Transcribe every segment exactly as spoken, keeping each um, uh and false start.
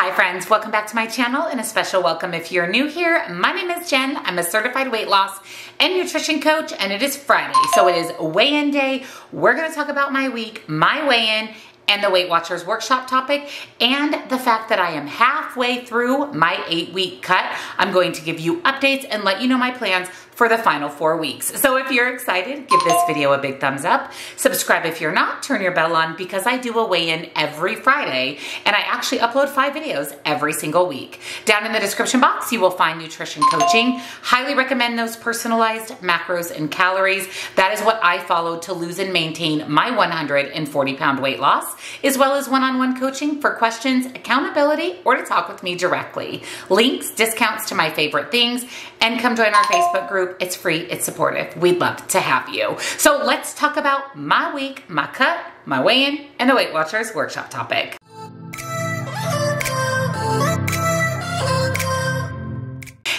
Hi friends, welcome back to my channel and a special welcome if you're new here. My name is Jen. I'm a certified weight loss and nutrition coach and it is Friday, so it is weigh-in day. We're gonna talk about my week, my weigh-in, and the Weight Watchers workshop topic, and the fact that I am halfway through my eight week cut. I'm going to give you updates and let you know my plans for the final four weeks. So if you're excited, give this video a big thumbs up. Subscribe if you're not, turn your bell on because I do a weigh-in every Friday and I actually upload five videos every single week. Down in the description box, you will find nutrition coaching. Highly recommend those personalized macros and calories. That is what I followed to lose and maintain my one hundred forty pound weight loss, as well as one-on-one coaching for questions, accountability, or to talk with me directly. Links, discounts to my favorite things, and come join our Facebook group. It's free, it's supportive. We'd love to have you. So let's talk about my week, my cut, my weigh-in, and the Weight Watchers workshop topic.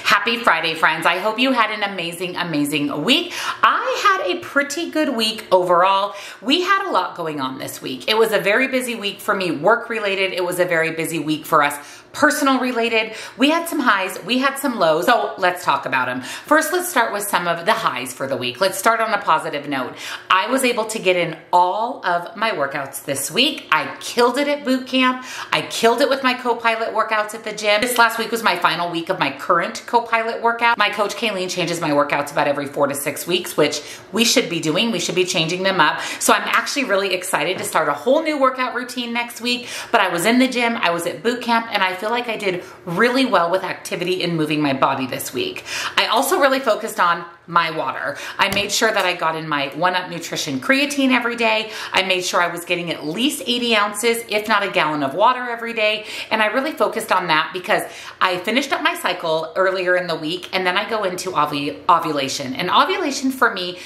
Happy Friday, friends. I hope you had an amazing, amazing week. I had a pretty good week overall. We had a lot going on this week. It was a very busy week for me, work-related. It was a very busy week for us, personal-related. We had some highs, we had some lows, so let's talk about them. First, let's start with some of the highs for the week. Let's start on a positive note. I was able to get in all of my workouts this week. I killed it at boot camp. I killed it with my Copilot workouts at the gym. This last week was my final week of my current Copilot workout. My coach Kayleen changes my workouts about every four to six weeks, which we should be doing. We should be changing them up. So I'm actually really excited to start a whole new workout routine next week, but I was in the gym, I was at boot camp, and I feel like I did really well with activity and moving my body this week. I also really focused on my water. I made sure that I got in my One-Up Nutrition creatine every day. I made sure I was getting at least eighty ounces, if not a gallon of water every day. And I really focused on that because I finished up my cycle earlier in the week and then I go into ov- ovulation. And ovulation for me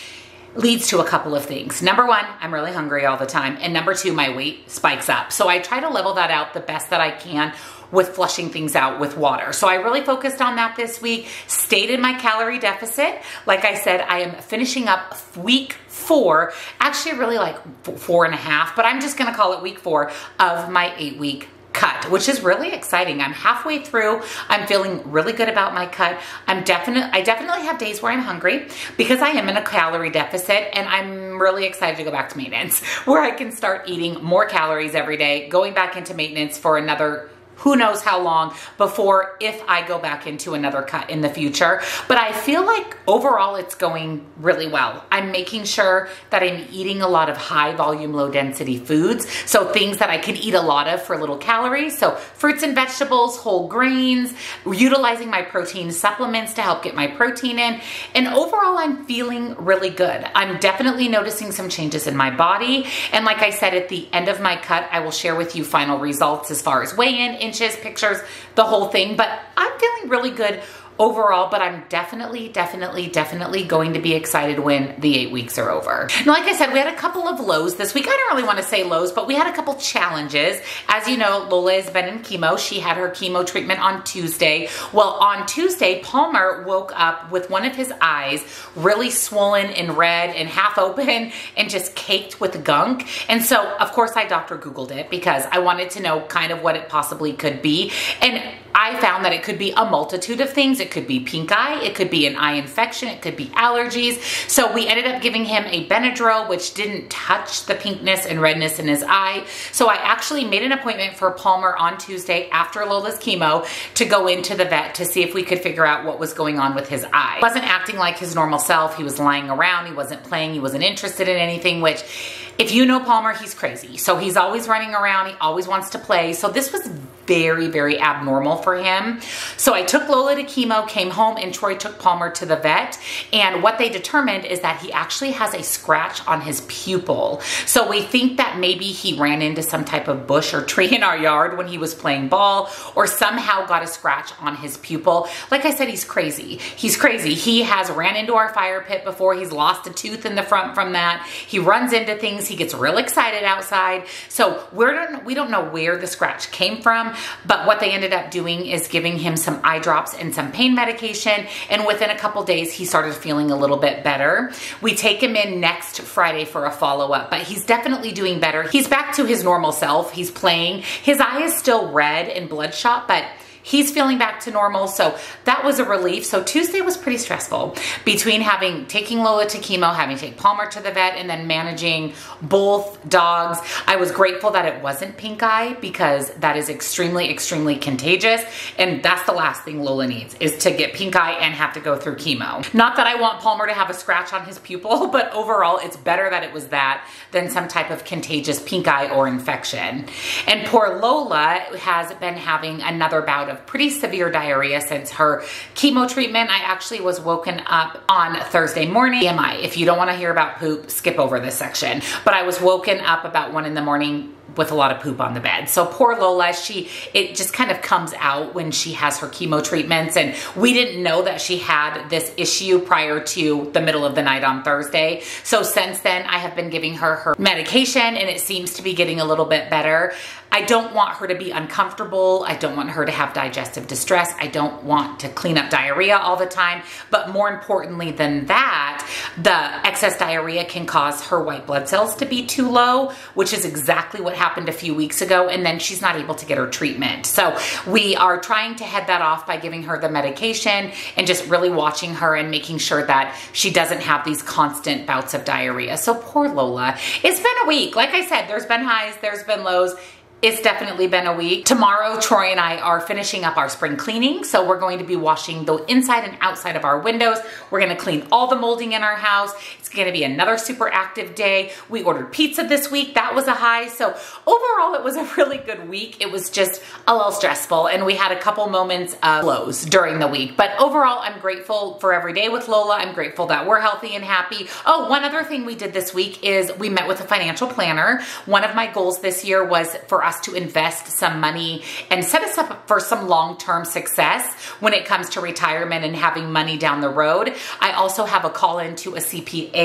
leads to a couple of things. Number one, I'm really hungry all the time. And number two, my weight spikes up. So I try to level that out the best that I can with flushing things out with water. So I really focused on that this week, stayed in my calorie deficit. Like I said, I am finishing up week four, actually really like four and a half, but I'm just gonna call it week four of my eight week cut, which is really exciting. I'm halfway through. I'm feeling really good about my cut. I'm definitely, I definitely have days where I'm hungry because I am in a calorie deficit and I'm really excited to go back to maintenance where I can start eating more calories every day, going back into maintenance for another who knows how long before, if I go back into another cut in the future. But I feel like overall it's going really well. I'm making sure that I'm eating a lot of high volume, low density foods. So things that I can eat a lot of for little calories. So fruits and vegetables, whole grains, utilizing my protein supplements to help get my protein in. And overall I'm feeling really good. I'm definitely noticing some changes in my body. And like I said, at the end of my cut, I will share with you final results as far as weigh-in, inches, pictures, the whole thing, but I'm feeling really good overall, but I'm definitely, definitely, definitely going to be excited when the eight weeks are over. Now, like I said, we had a couple of lows this week. I don't really want to say lows, but we had a couple challenges. As you know, Lola has been in chemo. She had her chemo treatment on Tuesday. Well, on Tuesday, Palmer woke up with one of his eyes really swollen and red and half open and just caked with gunk. And so, of course, I Doctor Googled it because I wanted to know kind of what it possibly could be. And I found that it could be a multitude of things. It could be pink eye, it could be an eye infection, it could be allergies. So we ended up giving him a Benadryl, which didn't touch the pinkness and redness in his eye. So I actually made an appointment for Palmer on Tuesday after Lola's chemo to go into the vet to see if we could figure out what was going on with his eye. He wasn't acting like his normal self. He was lying around, he wasn't playing, he wasn't interested in anything, which if you know Palmer, he's crazy. So he's always running around, he always wants to play. So this was very, very abnormal for him. So I took Lola to chemo, came home, and Troy took Palmer to the vet. And what they determined is that he actually has a scratch on his pupil. So we think that maybe he ran into some type of bush or tree in our yard when he was playing ball, or somehow got a scratch on his pupil. Like I said, he's crazy. He's crazy. He has ran into our fire pit before. He's lost a tooth in the front from that. He runs into things. things. He gets real excited outside. So we're don't, we don't know where the scratch came from, but what they ended up doing is giving him some eye drops and some pain medication. And within a couple days, he started feeling a little bit better. We take him in next Friday for a follow-up, but he's definitely doing better. He's back to his normal self. He's playing. His eye is still red and bloodshot, but he's feeling back to normal, so that was a relief. So Tuesday was pretty stressful between having taking Lola to chemo, having to take Palmer to the vet, and then managing both dogs. I was grateful that it wasn't pink eye because that is extremely, extremely contagious, and that's the last thing Lola needs is to get pink eye and have to go through chemo. Not that I want Palmer to have a scratch on his pupil, but overall, it's better that it was that than some type of contagious pink eye or infection. And poor Lola has been having another bout of Of pretty severe diarrhea since her chemo treatment. I actually was woken up on Thursday morning. B M I, if you don't want to hear about poop, skip over this section. But I was woken up about one in the morning with a lot of poop on the bed. So poor Lola, she, it just kind of comes out when she has her chemo treatments, and we didn't know that she had this issue prior to the middle of the night on Thursday. So since then, I have been giving her her medication, and it seems to be getting a little bit better. I don't want her to be uncomfortable. I don't want her to have digestive distress. I don't want to clean up diarrhea all the time. But more importantly than that, the excess diarrhea can cause her white blood cells to be too low, which is exactly what happened a few weeks ago, and then she's not able to get her treatment. So we are trying to head that off by giving her the medication and just really watching her and making sure that she doesn't have these constant bouts of diarrhea. So poor Lola. It's been a week. Like I said, there's been highs, there's been lows. It's definitely been a week. Tomorrow, Troy and I are finishing up our spring cleaning. So we're going to be washing the inside and outside of our windows. We're gonna clean all the molding in our house. It's gonna be another super active day. We ordered pizza this week. That was a high. So overall, it was a really good week. It was just a little stressful, and we had a couple moments of lows during the week. But overall, I'm grateful for every day with Lola. I'm grateful that we're healthy and happy. Oh, one other thing we did this week is we met with a financial planner. One of my goals this year was for us to invest some money and set us up for some long-term success when it comes to retirement and having money down the road. I also have a call into a C P A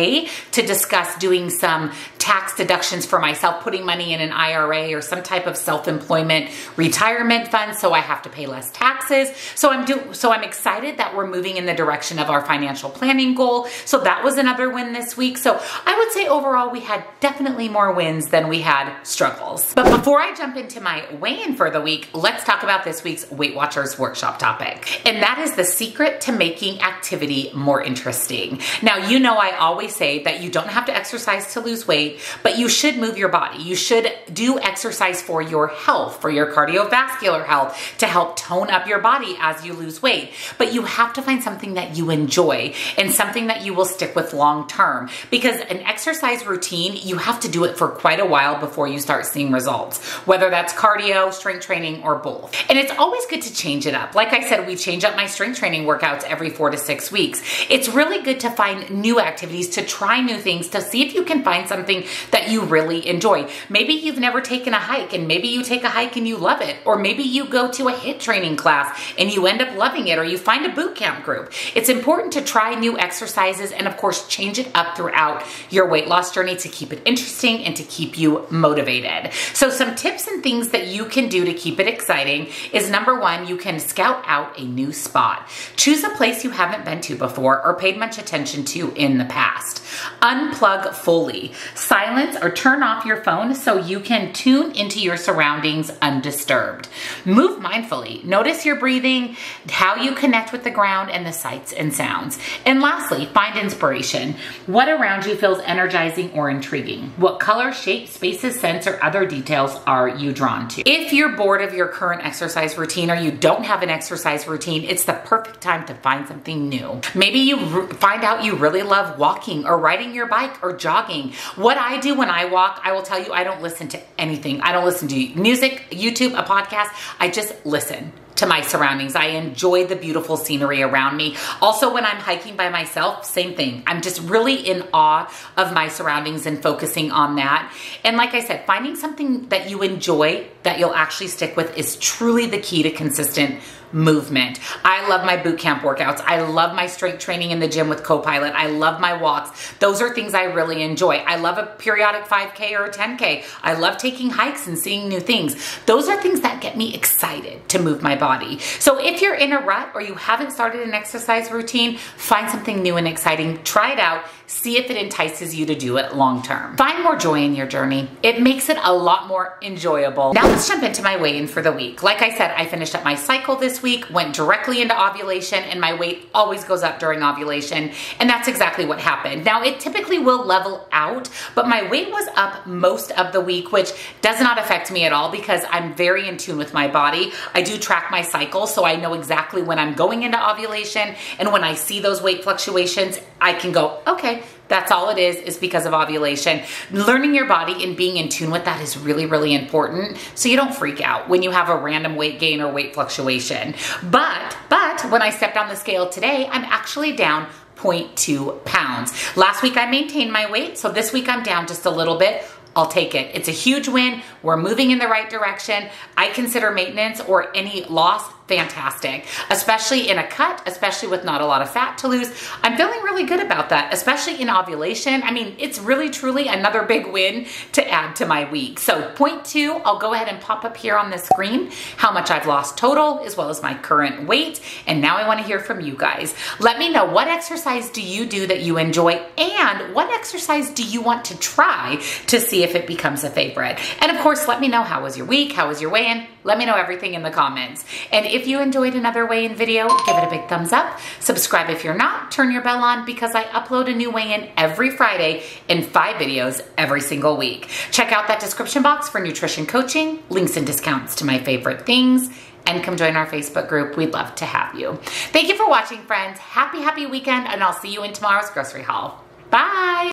to discuss doing some tax deductions for myself, putting money in an I R A or some type of self-employment retirement fund so I have to pay less taxes. So I'm do so I'm excited that we're moving in the direction of our financial planning goal. So that was another win this week. So I would say overall we had definitely more wins than we had struggles. But before I jump into my weigh-in for the week, let's talk about this week's Weight Watchers workshop topic. And that is the secret to making activity more interesting. Now, you know I always say that you don't have to exercise to lose weight, but you should move your body. You should do exercise for your health, for your cardiovascular health, to help tone up your body as you lose weight. But you have to find something that you enjoy and something that you will stick with long-term, because an exercise routine, you have to do it for quite a while before you start seeing results, whether that's cardio, strength training, or both. And it's always good to change it up. Like I said, we change up my strength training workouts every four to six weeks. It's really good to find new activities, to try new things, to see if you can find something that you really enjoy. Maybe you've never taken a hike, and maybe you take a hike and you love it. Or maybe you go to a HIIT training class and you end up loving it, or you find a boot camp group. It's important to try new exercises and of course change it up throughout your weight loss journey to keep it interesting and to keep you motivated. So some tips Tips and things that you can do to keep it exciting is, number one, you can scout out a new spot. Choose a place you haven't been to before or paid much attention to in the past. Unplug fully. Silence or turn off your phone so you can tune into your surroundings undisturbed. Move mindfully. Notice your breathing, how you connect with the ground and the sights and sounds. And lastly, find inspiration. What around you feels energizing or intriguing? What color, shape, spaces, scents, or other details are Are you drawn to? If you're bored of your current exercise routine or you don't have an exercise routine, it's the perfect time to find something new. Maybe you find out you really love walking or riding your bike or jogging. What I do when I walk, I will tell you, I don't listen to anything. I don't listen to music, YouTube, a podcast. I just listen to my surroundings. I enjoy the beautiful scenery around me. Also, when I'm hiking by myself, same thing. I'm just really in awe of my surroundings and focusing on that. And like I said, finding something that you enjoy that you'll actually stick with is truly the key to consistent movement. I love my boot camp workouts. I love my strength training in the gym with Copilot. I love my walks. Those are things I really enjoy. I love a periodic five K or a ten K. I love taking hikes and seeing new things. Those are things that get me excited to move my body. So if you're in a rut or you haven't started an exercise routine, find something new and exciting. Try it out. See if it entices you to do it long term. Find more joy in your journey. It makes it a lot more enjoyable. Now let's jump into my weigh-in for the week. Like I said, I finished up my cycle this week, went directly into ovulation, and my weight always goes up during ovulation, and that's exactly what happened. Now it typically will level out, but my weight was up most of the week, which does not affect me at all because I'm very in tune with my body. I do track my cycle, so I know exactly when I'm going into ovulation, and when I see those weight fluctuations, I can go, okay, that's all it is, is because of ovulation. Learning your body and being in tune with that is really, really important so you don't freak out when you have a random weight gain or weight fluctuation. But, but when I stepped on the scale today, I'm actually down zero point two pounds. Last week I maintained my weight, so this week I'm down just a little bit. I'll take it. It's a huge win. We're moving in the right direction. I consider maintenance or any loss fantastic, especially in a cut, especially with not a lot of fat to lose. I'm feeling really good about that, especially in ovulation. I mean, it's really, truly another big win to add to my week. So point two, I'll go ahead and pop up here on the screen how much I've lost total as well as my current weight. And now I want to hear from you guys. Let me know, what exercise do you do that you enjoy, and what exercise do you want to try to see if it becomes a favorite? And of course, let me know, how was your week? How was your weigh-in? Let me know everything in the comments. And if you enjoyed another weigh-in video, give it a big thumbs up. Subscribe if you're not. Turn your bell on because I upload a new weigh-in every Friday and five videos every single week. Check out that description box for nutrition coaching, links and discounts to my favorite things, and come join our Facebook group. We'd love to have you. Thank you for watching, friends. Happy, happy weekend, and I'll see you in tomorrow's grocery haul. Bye.